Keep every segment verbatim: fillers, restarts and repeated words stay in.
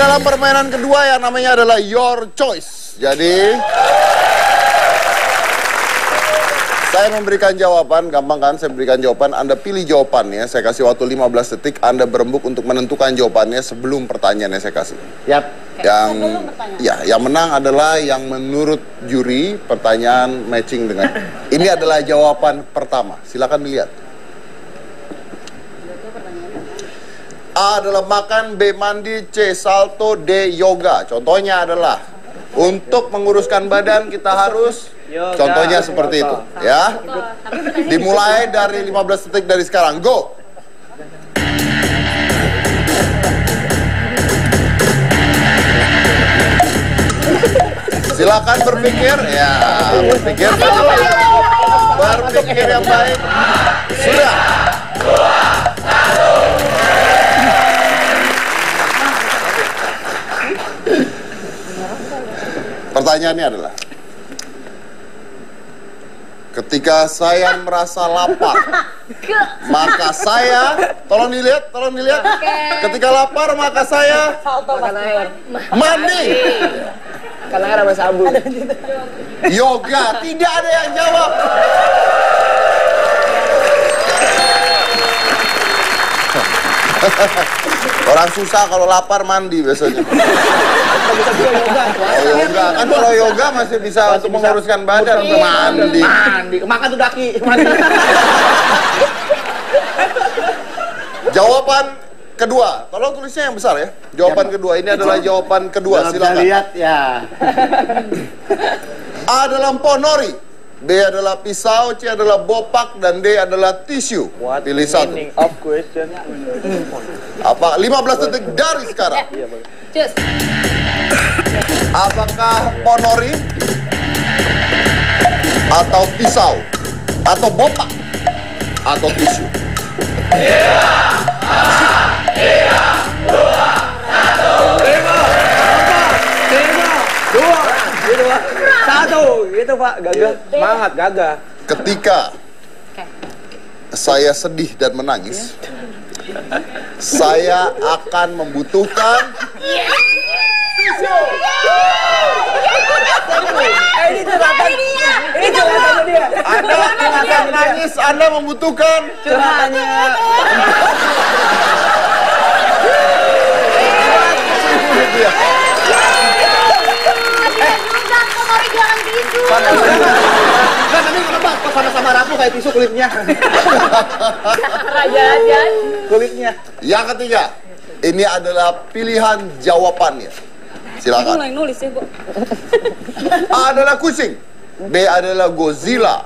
dalam permainan kedua yang namanya adalah Your Choice. Jadi saya memberikan jawaban, gampang kan? Saya berikan jawaban, Anda pilih jawabannya. Saya kasih waktu lima belas detik, Anda berembuk untuk menentukan jawabannya sebelum pertanyaannya saya kasih. Yap. Yang ya, yang menang adalah yang menurut juri pertanyaan matching dengan ini adalah jawaban pertama. Silakan dilihat. A adalah makan, B mandi, C salto, D yoga. Contohnya adalah untuk menguruskan badan kita harus yoga. Contohnya seperti itu, ya. Dimulai dari lima belas detik dari sekarang. Go. Silakan berpikir, ya, berpikir, berpikir yang baik. Sudah. Pertanyaannya adalah, ketika saya merasa lapar, maka saya, tolong dilihat, tolong dilihat. Ketika lapar maka saya mandi. Karena ada Mas Abu. Yoga, tidak ada yang jawab. Orang susah kalau lapar mandi biasanya. Kalau yoga, kan kalau yoga masih bisa untuk menguruskan badan, mandi. Mandi, makan tuh daki. Jawaban kedua, tolong tulisnya yang besar ya. Jawaban ya, kedua, ini adalah jawaban kedua, silakan. Lihat ya. A adalah ponori, B adalah pisau, C adalah bopak, dan D adalah tisu. What pilih satu. Of question. Apa? lima belas detik dari sekarang. Apakah ponori atau pisau atau bopak atau tisu? Yeah. Tiga, dua, satu, lima, lima, dua, gitu pak, satu, gitu pak, gagah, semangat, gagah. Ketika saya sedih dan menangis, saya akan membutuhkan. Ini curhatan dia. Ini curhatan dia. Anda curhatan nangis, Anda membutuhkan curhatannya. Nggak, tapi kenapa kok sama-sama rapuh kayak tisu kulitnya? Raja-rajaan kulitnya. Yang ketiga, ini adalah pilihan jawabannya. Silakan. Mulai nulis ya, Bu. A adalah kucing, B adalah Godzilla,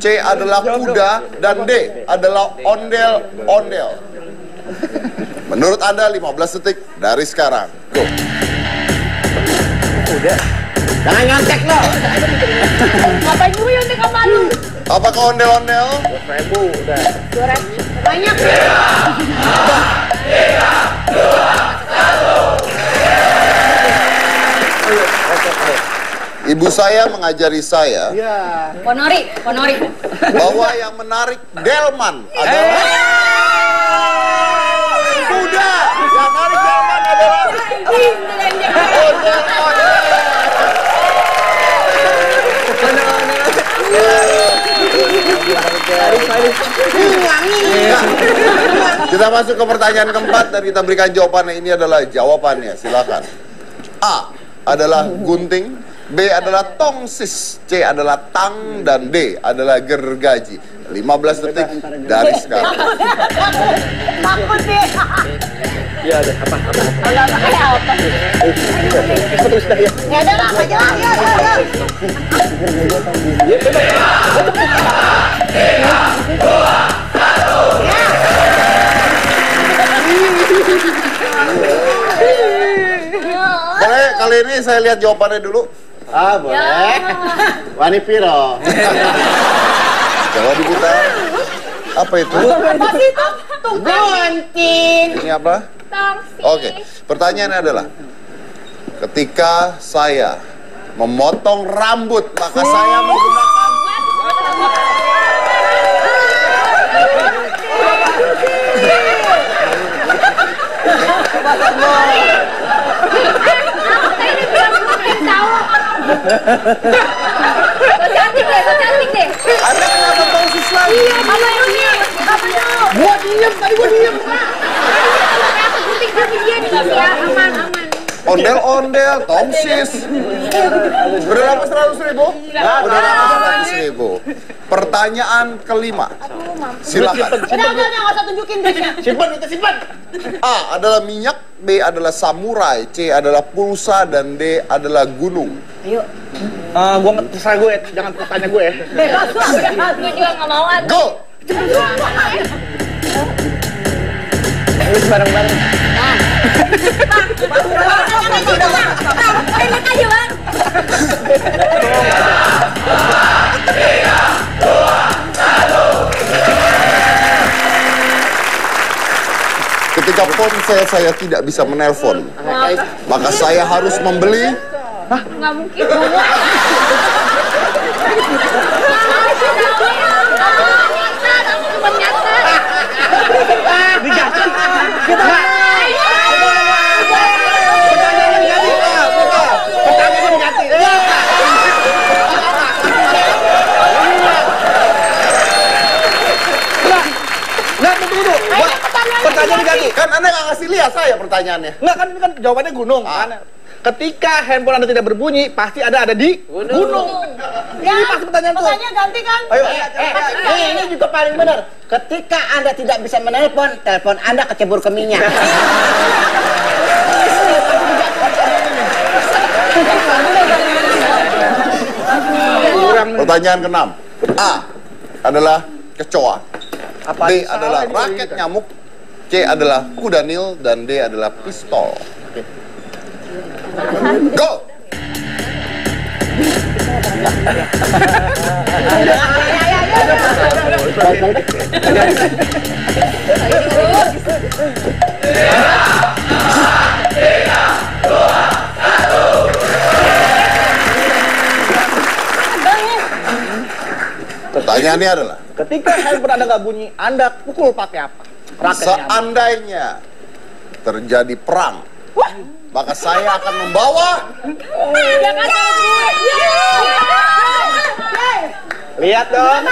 C adalah kuda, dan D adalah ondel-ondel. Menurut Anda lima belas detik dari sekarang. Go. Udah. Jangan nyontek lo. Ngapain gue nyontek sama lu? Apakah ondel-ondel? dua ribu udah. dua ribu banyak. tiga, dua, satu. Ibu saya mengajari saya. Iya. Ponori, ponori. Bahwa yang menarik delman adalah kuda. Yang menarik delman adalah ondel-ondel. Kita masuk ke pertanyaan keempat dan kita berikan jawabannya. Ini adalah jawabannya, silakan. A adalah gunting, B adalah tongsis, C adalah tang, dan D adalah gergaji. lima belas detik dari sekarang. Takut deh. Ya ada apa? Ada apa? Terus dah ya. Ya ada apa jelas ya. Boleh kali ini saya lihat jawabannya dulu. Ah boleh. Wani piro. Jawa diputar. Apa itu? Apa itu? Gunting. Ini apa? Tongsi. Oke, pertanyaannya adalah, ketika saya memotong rambut, maka saya menggunakan. Cantik deh, cantik deh. Anda kenapa pausis lagi? Iya, bapak diem. Bapak diem. Gua diem, tadi gua diem. Aku gunting kaki dia nih, ya. Aman, aman. Ondel-ondel, tongsis. Berapa seratus ribu? Berapa seratus ribu? Pertanyaan kelima. Silakan. Udah, udah, nggak usah tunjukin duitnya. Simpan, kita simpan. A adalah minyak, B adalah samurai, C adalah pulsa, dan D adalah gunung. Ayo. Eh, gue terserah gue, jangan tanya gue ya. Bebas, gue juga nggak mau. Go. Terus bareng-bareng. Enak aja bang. Ketika pon saya saya tidak bisa menelpon, maka saya harus membeli. Hah? Nggak mungkin. Pertanyaan diganti. Kan Anda nggak ngasih lihat saya pertanyaannya. Nggak, kan kan jawabannya gunung. Kan? Ketika handphone Anda tidak berbunyi, pasti ada ada di gunung. gunung. Ya, ini pasti pertanyaan tuh. Pertanyaan ganti kan? Ayo, eh, eh, eh, eh, ini juga paling benar. Ketika Anda tidak bisa menelpon, telepon Anda kecebur ke minyak. Pertanyaan keenam. A adalah kecoa. B adalah raket nyamuk. C adalah kuda nil, dan D adalah pistol. Okay. Go! Pertanyaannya adalah, ketika handphone Anda nggak bunyi, Anda pukul pakai apa? Seandainya terjadi perang, wah, maka saya akan membawa. Lihat dong,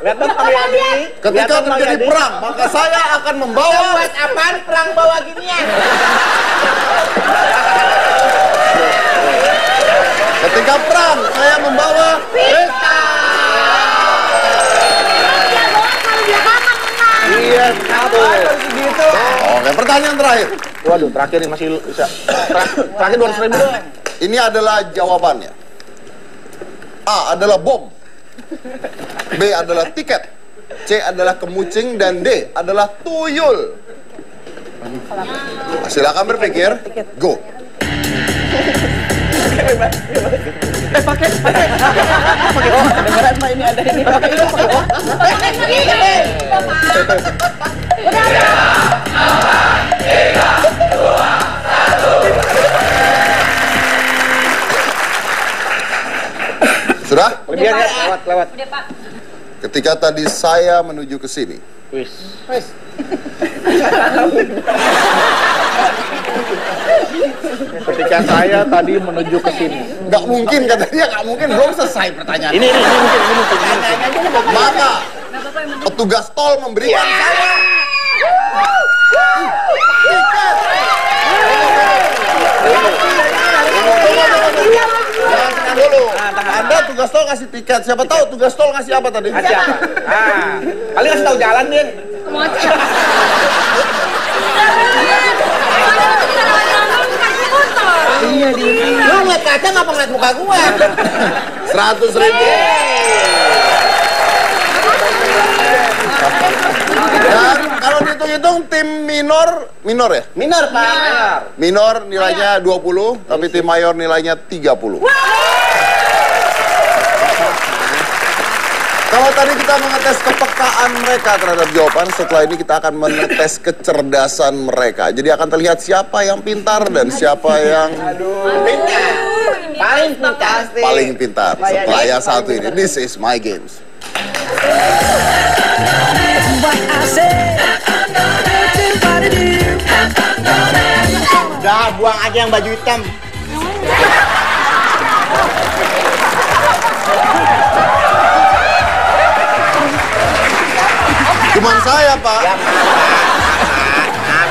lihat dong panggilan ini. Ketika terjadi perang, maka saya akan membawa. Buat apaan perang bawa ginian? Ketika perang, saya membawa pistol. Gitu. Oke, pertanyaan terakhir. Waduh, terakhir ini masih bisa. Terakhir dua ratus ribu. Ini adalah jawabannya. A adalah bom, B adalah tiket, C adalah kemucing, dan D adalah tuyul. Silakan berpikir. Go. Eh, pakai, pakai, pakai. Oh, kedengeran mah ini ada ini. Pakai ini, pakai. Oh, pakai lagi. Udah. tiga, empat, tiga, dua, satu. Sudah? Kemudian ya, lewat, lewat. Udah, Pak. Ketika tadi saya menuju ke sini. Wis. Wis. Ketika saya tadi menuju ke sini. Nggak mungkin, kata dia nggak mungkin, belum selesai pertanyaan. Ini, ini, ini mungkin, ini mungkin. Maka petugas tol memberikan saya tiket. Jangan dulu. Anda tugas tol kasih tiket. Siapa tahu tugas tol kasih apa tadi? Kasih apa? Ah, kalian kasih tahu jalan nih. Iya, lu ngeliat kaca ngapa ngeliat muka gua? Seratus ribu. Dan kalau dihitung-hitung tim minor, minor ya? Minor, Pak. Minor nilainya dua puluh, tapi tim mayor nilainya tiga puluh. Kalau tadi kita mengetes kepekaan mereka terhadap jawaban, setelah ini kita akan mengetes kecerdasan mereka. Jadi akan terlihat siapa yang pintar dan siapa yang pintar. Paling pintar. Paling pintar. Setelah yang satu ini. This is My Games. Udah, buang aja yang baju hitam. Cuman saya, Pak. Ya, maaf, maaf,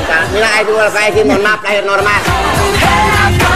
maaf. Mila, itu kalau saya sih, mohon maaf, lahir normal.